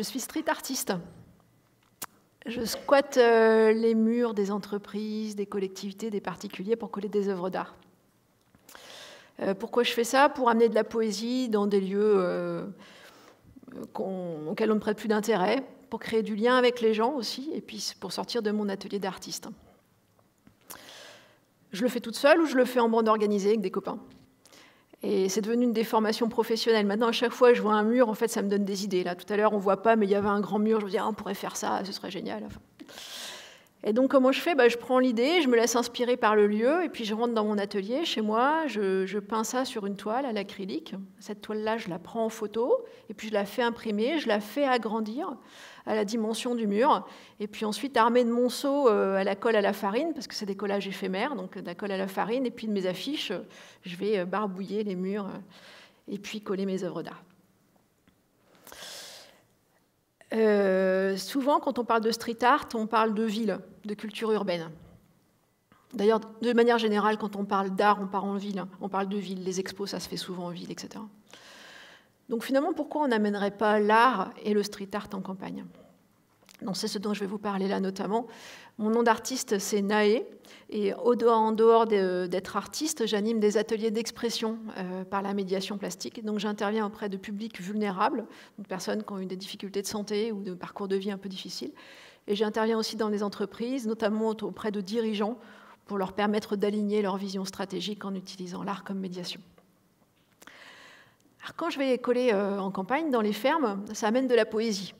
Je suis street artiste. Je squatte les murs des entreprises, des collectivités, des particuliers pour coller des œuvres d'art. Pourquoi je fais ça? Pour amener de la poésie dans des lieux auxquels on ne prête plus d'intérêt, pour créer du lien avec les gens aussi, et puis pour sortir de mon atelier d'artiste. Je le fais toute seule ou je le fais en bande organisée avec des copains. Et c'est devenu une des formations professionnelles. Maintenant, à chaque fois que je vois un mur, en fait, ça me donne des idées. Là, tout à l'heure, on ne voit pas, mais il y avait un grand mur. Je me dis, ah, on pourrait faire ça, ce serait génial. Enfin. Et donc, comment je fais? Je prends l'idée, je me laisse inspirer par le lieu, et puis je rentre dans mon atelier, chez moi, je peins ça sur une toile à l'acrylique. Cette toile-là, je la prends en photo, et puis je la fais imprimer, je la fais agrandir à la dimension du mur, et puis ensuite, armée de monceaux à la colle à la farine, parce que c'est des collages éphémères, donc de la colle à la farine, et puis de mes affiches, je vais barbouiller les murs, et puis coller mes œuvres d'art. Souvent, quand on parle de street art, on parle de ville, de culture urbaine. D'ailleurs, de manière générale, quand on parle d'art, on part en ville, on parle de ville, les expos, ça se fait souvent en ville, etc. Donc finalement, pourquoi on n'amènerait pas l'art et le street art en campagne? C'est ce dont je vais vous parler là notamment. Mon nom d'artiste, c'est Naé, et en dehors d'être artiste, j'anime des ateliers d'expression par la médiation plastique. Donc j'interviens auprès de publics vulnérables, donc personnes qui ont eu des difficultés de santé ou de parcours de vie un peu difficiles. Et j'interviens aussi dans les entreprises, notamment auprès de dirigeants, pour leur permettre d'aligner leur vision stratégique en utilisant l'art comme médiation. Alors quand je vais coller en campagne, dans les fermes, ça amène de la poésie.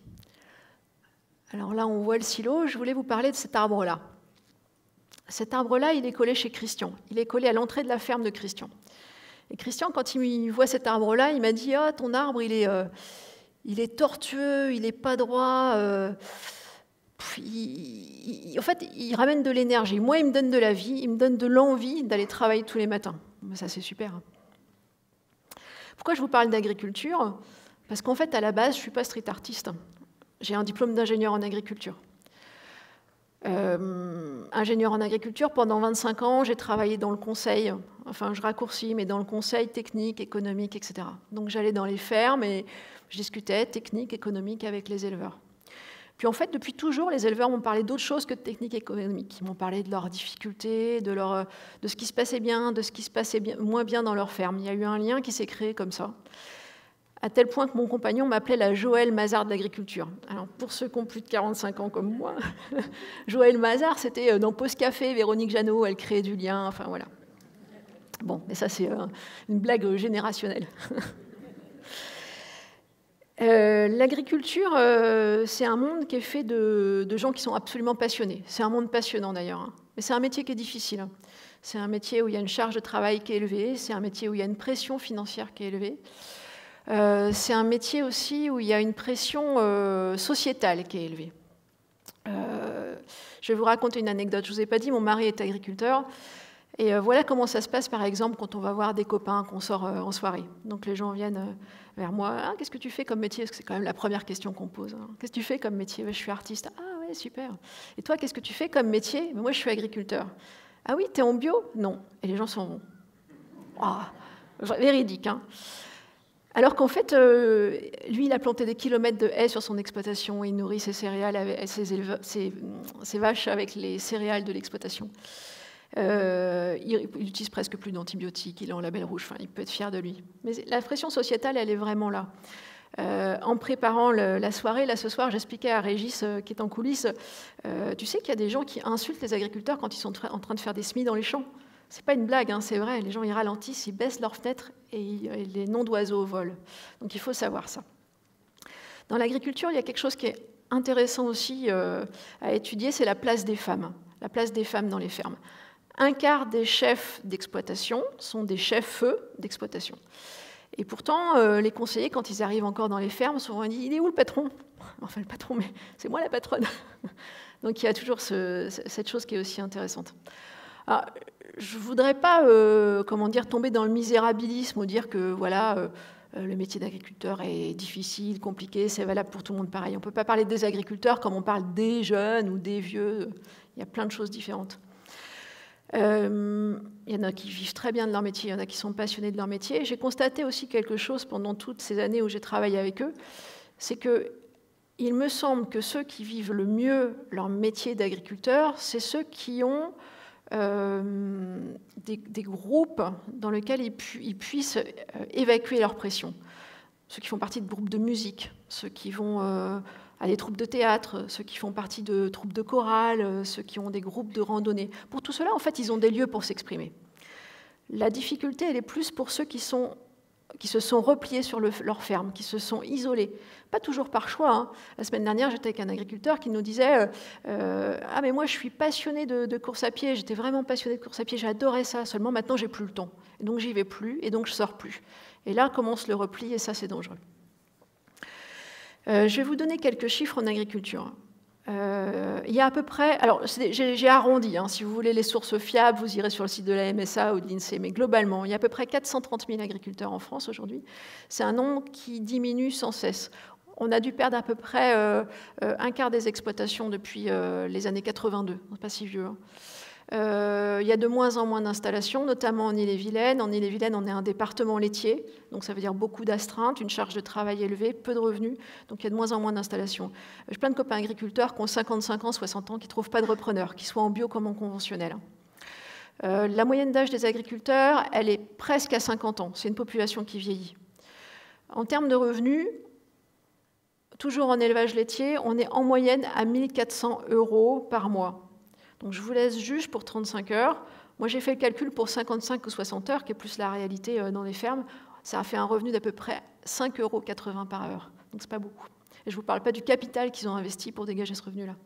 Alors là, on voit le silo. Je voulais vous parler de cet arbre-là. Cet arbre-là, il est collé chez Christian. Il est collé à l'entrée de la ferme de Christian. Et Christian, quand il voit cet arbre-là, il m'a dit « Ah, ton arbre, il est tortueux, il n'est pas droit. En fait, il ramène de l'énergie. Moi, il me donne de la vie, il me donne de l'envie d'aller travailler tous les matins. » Ça, c'est super. Pourquoi je vous parle d'agriculture? Parce qu'en fait, à la base, je ne suis pas street artiste. J'ai un diplôme d'ingénieur en agriculture. Ingénieur en agriculture, pendant 25 ans, j'ai travaillé dans le conseil, enfin je raccourcis, mais dans le conseil technique, économique, etc. Donc j'allais dans les fermes et je discutais technique, économique avec les éleveurs. Puis en fait, depuis toujours, les éleveurs m'ont parlé d'autres choses que de technique économique. Ils m'ont parlé de leurs difficultés, de ce qui se passait bien, de ce qui se passait moins bien dans leur ferme. Il y a eu un lien qui s'est créé comme ça. À tel point que mon compagnon m'appelait la Joël Mazard de l'agriculture. Alors, pour ceux qui ont plus de 45 ans comme moi, Joël Mazard, c'était dans Pause Café, Véronique Jeannot, elle créait du lien, enfin voilà. Bon, mais ça, c'est une blague générationnelle. L'agriculture, c'est un monde qui est fait de gens qui sont absolument passionnés. C'est un monde passionnant, d'ailleurs. Hein. Mais c'est un métier qui est difficile. C'est un métier où il y a une charge de travail qui est élevée, c'est un métier où il y a une pression financière qui est élevée. C'est un métier aussi où il y a une pression sociétale qui est élevée. Je vais vous raconter une anecdote. Je ne vous ai pas dit, mon mari est agriculteur. Et voilà comment ça se passe, par exemple, quand on va voir des copains qu'on sort en soirée. Donc les gens viennent vers moi. Ah, qu'est-ce que tu fais comme métier? Parce que c'est quand même la première question qu'on pose. Hein. Qu'est-ce que tu fais comme métier? Je suis artiste. Ah ouais, super. Et toi, qu'est-ce que tu fais comme métier? Moi, je suis agriculteur. Ah oui, t'es en bio? Non. Et les gens s'en vont. Oh, véridique, hein. Alors qu'en fait, lui, il a planté des kilomètres de haies sur son exploitation, il nourrit ses céréales, ses vaches avec les céréales de l'exploitation. Il n'utilise presque plus d'antibiotiques, il est en label rouge, enfin, il peut être fier de lui. Mais la pression sociétale, elle est vraiment là. En préparant la soirée, là ce soir, j'expliquais à Régis, qui est en coulisses, tu sais qu'il y a des gens qui insultent les agriculteurs quand ils sont en train de faire des semis dans les champs. C'est pas une blague, hein, c'est vrai. Les gens, ils ralentissent, ils baissent leurs fenêtres et les noms d'oiseaux volent. Donc, il faut savoir ça. Dans l'agriculture, il y a quelque chose qui est intéressant aussi à étudier, c'est la place des femmes. La place des femmes dans les fermes. Un quart des chefs d'exploitation sont des chefs d'exploitation. Et pourtant, les conseillers, quand ils arrivent encore dans les fermes, souvent ils disent « Il est où le patron ?» Enfin, le patron, mais c'est moi la patronne. Donc, il y a toujours cette chose qui est aussi intéressante. Alors, je ne voudrais pas tomber dans le misérabilisme ou dire que voilà, le métier d'agriculteur est difficile, compliqué, c'est valable pour tout le monde pareil. On ne peut pas parler des agriculteurs comme on parle des jeunes ou des vieux. Il y a plein de choses différentes. Il y en a qui vivent très bien de leur métier, il y en a qui sont passionnés de leur métier. J'ai constaté aussi quelque chose pendant toutes ces années où j'ai travaillé avec eux, c'est que il me semble que ceux qui vivent le mieux leur métier d'agriculteur, c'est ceux qui ont des groupes dans lesquels ils puissent évacuer leur pression. Ceux qui font partie de groupes de musique, ceux qui vont à des troupes de théâtre, ceux qui font partie de troupes de chorale, ceux qui ont des groupes de randonnée. Pour tout cela, en fait, ils ont des lieux pour s'exprimer. La difficulté, elle est plus pour ceux qui se sont repliés sur leur ferme, qui se sont isolés. Pas toujours par choix, hein. La semaine dernière, j'étais avec un agriculteur qui nous disait « Ah, mais moi, je suis passionné de course à pied, j'étais vraiment passionné de course à pied, j'adorais ça, seulement maintenant, j'ai plus le temps. Et donc, j'y vais plus, et donc, je sors plus. » Et là, commence le repli, et ça, c'est dangereux. Je vais vous donner quelques chiffres en agriculture. Il y a à peu près... Alors, j'ai arrondi, hein, si vous voulez les sources fiables, vous irez sur le site de la MSA ou de l'INSEE, mais globalement, il y a à peu près 430 000 agriculteurs en France aujourd'hui. C'est un nombre qui diminue sans cesse. On a dû perdre à peu près un quart des exploitations depuis les années 82, pas si vieux, hein. Il y a de moins en moins d'installations, notamment en Ille-et-Vilaine. En Ille-et-Vilaine, on est un département laitier, donc ça veut dire beaucoup d'astreintes, une charge de travail élevée, peu de revenus, donc il y a de moins en moins d'installations. J'ai plein de copains agriculteurs qui ont 55 ans, 60 ans, qui ne trouvent pas de repreneurs, qu'ils soient en bio comme en conventionnel. La moyenne d'âge des agriculteurs, elle est presque à 50 ans, c'est une population qui vieillit. En termes de revenus, toujours en élevage laitier, on est en moyenne à 1 400 € par mois. Donc je vous laisse juge pour 35 heures. Moi, j'ai fait le calcul pour 55 ou 60 heures, qui est plus la réalité dans les fermes. Ça a fait un revenu d'à peu près 5,80 € par heure. Donc, ce n'est pas beaucoup. Et je ne vous parle pas du capital qu'ils ont investi pour dégager ce revenu-là.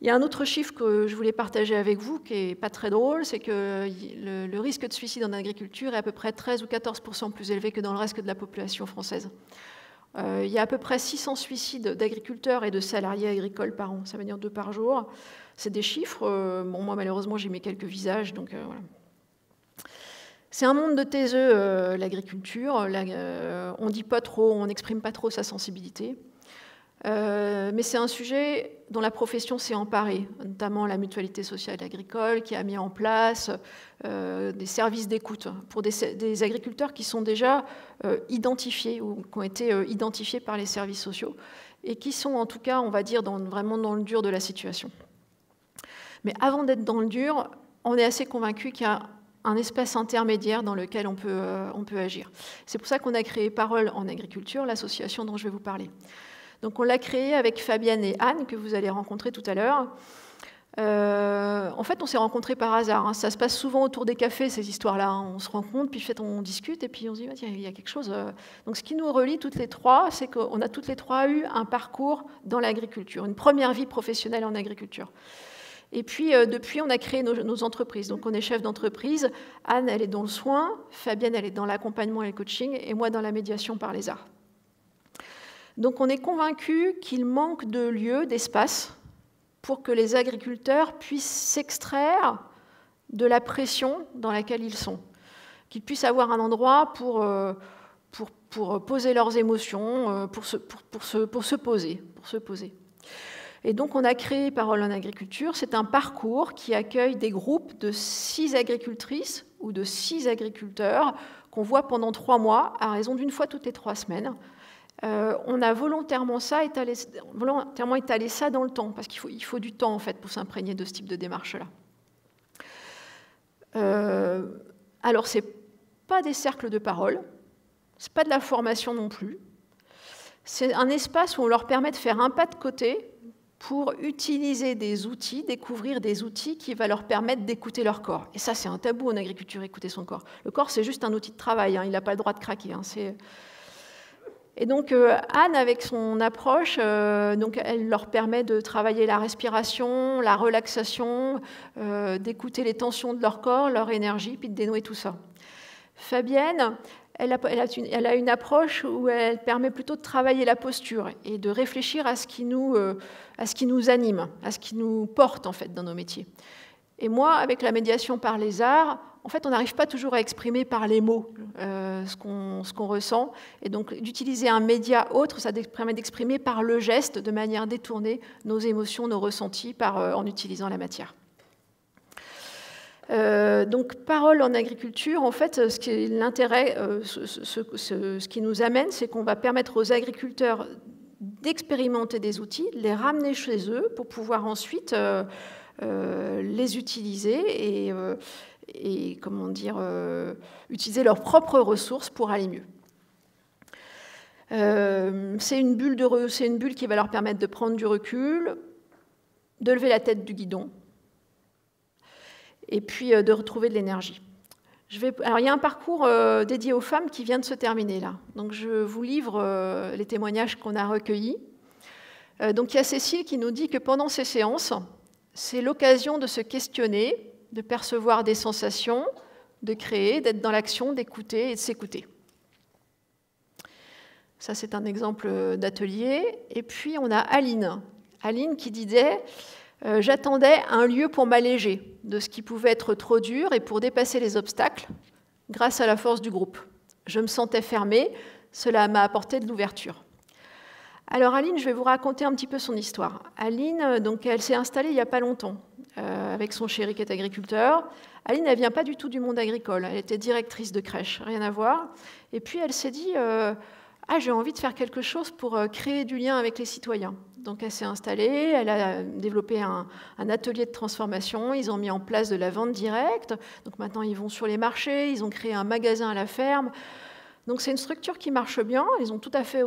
Il y a un autre chiffre que je voulais partager avec vous, qui n'est pas très drôle, c'est que le risque de suicide en agriculture est à peu près 13 ou 14 % plus élevé que dans le reste de la population française. Il y a à peu près 600 suicides d'agriculteurs et de salariés agricoles par an. Ça veut dire 2 par jour. C'est des chiffres. Bon, moi, malheureusement, j'ai mis quelques visages. Donc, voilà. C'est un monde de taiseux, l'agriculture. On ne dit pas trop, on n'exprime pas trop sa sensibilité. Mais c'est un sujet dont la profession s'est emparée, notamment la mutualité sociale agricole qui a mis en place des services d'écoute pour des agriculteurs qui sont déjà identifiés ou qui ont été identifiés par les services sociaux et qui sont en tout cas, on va dire, vraiment dans le dur de la situation. Mais avant d'être dans le dur, on est assez convaincu qu'il y a un espace intermédiaire dans lequel on peut agir. C'est pour ça qu'on a créé Paroles en Agriculture, l'association dont je vais vous parler. Donc on l'a créée avec Fabienne et Anne, que vous allez rencontrer tout à l'heure. En fait, on s'est rencontrés par hasard, hein. Ça se passe souvent autour des cafés, ces histoires-là. Hein. On se rencontre, puis on discute, et puis on se dit, tiens, il y a quelque chose. Donc ce qui nous relie toutes les trois, c'est qu'on a toutes les trois eu un parcours dans l'agriculture, une première vie professionnelle en agriculture. Et puis, depuis, on a créé nos entreprises. Donc, on est chef d'entreprise. Anne, elle est dans le soin. Fabienne, elle est dans l'accompagnement et le coaching. Et moi, dans la médiation par les arts. Donc, on est convaincus qu'il manque de lieux, d'espace, pour que les agriculteurs puissent s'extraire de la pression dans laquelle ils sont. Qu'ils puissent avoir un endroit pour poser leurs émotions, pour se poser. Et donc, on a créé Paroles en Agriculture. C'est un parcours qui accueille des groupes de 6 agricultrices ou de 6 agriculteurs qu'on voit pendant 3 mois, à raison d'une fois toutes les 3 semaines. On a volontairement étalé ça dans le temps, parce qu'il faut du temps, en fait, pour s'imprégner de ce type de démarche-là. Alors, ce n'est pas des cercles de parole, ce n'est pas de la formation non plus. C'est un espace où on leur permet de faire un pas de côté pour utiliser des outils, découvrir des outils qui vont leur permettre d'écouter leur corps. Et ça, c'est un tabou en agriculture, écouter son corps. Le corps, c'est juste un outil de travail, hein, il n'a pas le droit de craquer. Hein, et donc, Anne, avec son approche, donc, elle leur permet de travailler la respiration, la relaxation, d'écouter les tensions de leur corps, leur énergie, puis de dénouer tout ça. Fabienne... Elle a une approche où elle permet plutôt de travailler la posture et de réfléchir à ce qui nous anime, à ce qui nous porte en fait dans nos métiers. Et moi, avec la médiation par les arts, en fait, on n'arrive pas toujours à exprimer par les mots ce qu'on ressent. Et donc, d'utiliser un média autre, ça permet d'exprimer par le geste, de manière détournée, nos émotions, nos ressentis, en utilisant la matière. Donc, Paroles en Agriculture, en fait, l'intérêt, ce qui nous amène, c'est qu'on va permettre aux agriculteurs d'expérimenter des outils, de les ramener chez eux pour pouvoir ensuite les utiliser et comment dire, utiliser leurs propres ressources pour aller mieux. C'est une bulle qui va leur permettre de prendre du recul, de lever la tête du guidon et puis de retrouver de l'énergie. Alors, il y a un parcours dédié aux femmes qui vient de se terminer là. Donc, je vous livre les témoignages qu'on a recueillis. Donc, il y a Cécile qui nous dit que pendant ces séances, c'est l'occasion de se questionner, de percevoir des sensations, de créer, d'être dans l'action, d'écouter et de s'écouter. Ça, c'est un exemple d'atelier. Et puis, on a Aline. Aline qui disait « J'attendais un lieu pour m'alléger de ce qui pouvait être trop dur et pour dépasser les obstacles grâce à la force du groupe. Je me sentais fermée, cela m'a apporté de l'ouverture. » Alors, Aline, je vais vous raconter un petit peu son histoire. Aline, donc, elle s'est installée il n'y a pas longtemps avec son chéri qui est agriculteur. Aline, elle ne vient pas du tout du monde agricole. Elle était directrice de crèche, rien à voir. Et puis, elle s'est dit « Ah, j'ai envie de faire quelque chose pour créer du lien avec les citoyens. » Donc, elle s'est installée, elle a développé un atelier de transformation. Ils ont mis en place de la vente directe. Donc, maintenant, ils vont sur les marchés. Ils ont créé un magasin à la ferme. Donc, c'est une structure qui marche bien. Ils ont tout à fait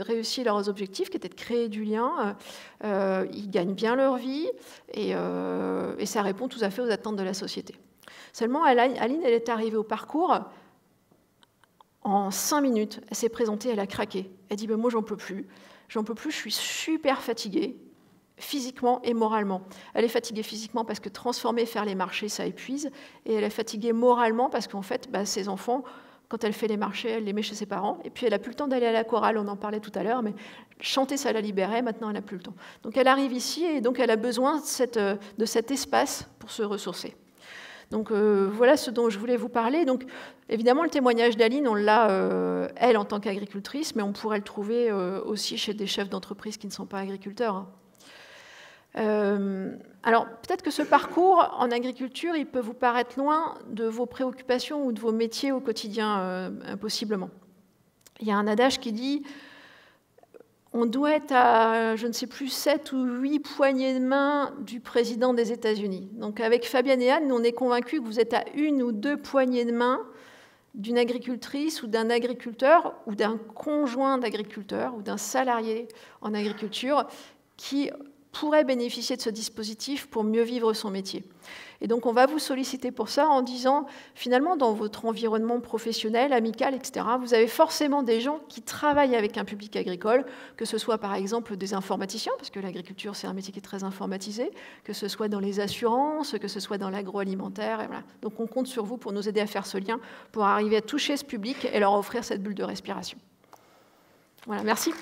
réussi leurs objectifs, qui étaient de créer du lien. Ils gagnent bien leur vie et ça répond tout à fait aux attentes de la société. Seulement, Aline, elle est arrivée au parcours. En 5 minutes, elle s'est présentée, elle a craqué. Elle dit « Moi, j'en peux plus. J'en peux plus, je suis super fatiguée, physiquement et moralement. » Elle est fatiguée physiquement parce que transformer, faire les marchés, ça épuise. Et elle est fatiguée moralement parce qu'en fait, ses enfants, quand elle fait les marchés, elle les met chez ses parents. Et puis, elle n'a plus le temps d'aller à la chorale, on en parlait tout à l'heure, mais chanter, ça la libérait. Maintenant, elle n'a plus le temps. Donc, elle arrive ici et donc elle a besoin de cet espace pour se ressourcer. Donc voilà ce dont je voulais vous parler. Donc, évidemment, le témoignage d'Aline, on l'a, elle, en tant qu'agricultrice, mais on pourrait le trouver aussi chez des chefs d'entreprise qui ne sont pas agriculteurs. Alors, peut-être que ce parcours en agriculture, il peut vous paraître loin de vos préoccupations ou de vos métiers au quotidien, possiblement. Il y a un adage qui dit « On doit être à, je ne sais plus, 7 ou 8 poignées de main du président des États-Unis. » Donc avec Fabienne et Anne, on est convaincus que vous êtes à 1 ou 2 poignées de main d'une agricultrice ou d'un agriculteur ou d'un conjoint d'agriculteur ou d'un salarié en agriculture qui pourrait bénéficier de ce dispositif pour mieux vivre son métier. Et donc on va vous solliciter pour ça en disant, finalement, dans votre environnement professionnel, amical, etc., vous avez forcément des gens qui travaillent avec un public agricole, que ce soit par exemple des informaticiens, parce que l'agriculture c'est un métier qui est très informatisé, que ce soit dans les assurances, que ce soit dans l'agroalimentaire, et voilà. Donc on compte sur vous pour nous aider à faire ce lien, pour arriver à toucher ce public et leur offrir cette bulle de respiration. Voilà, merci.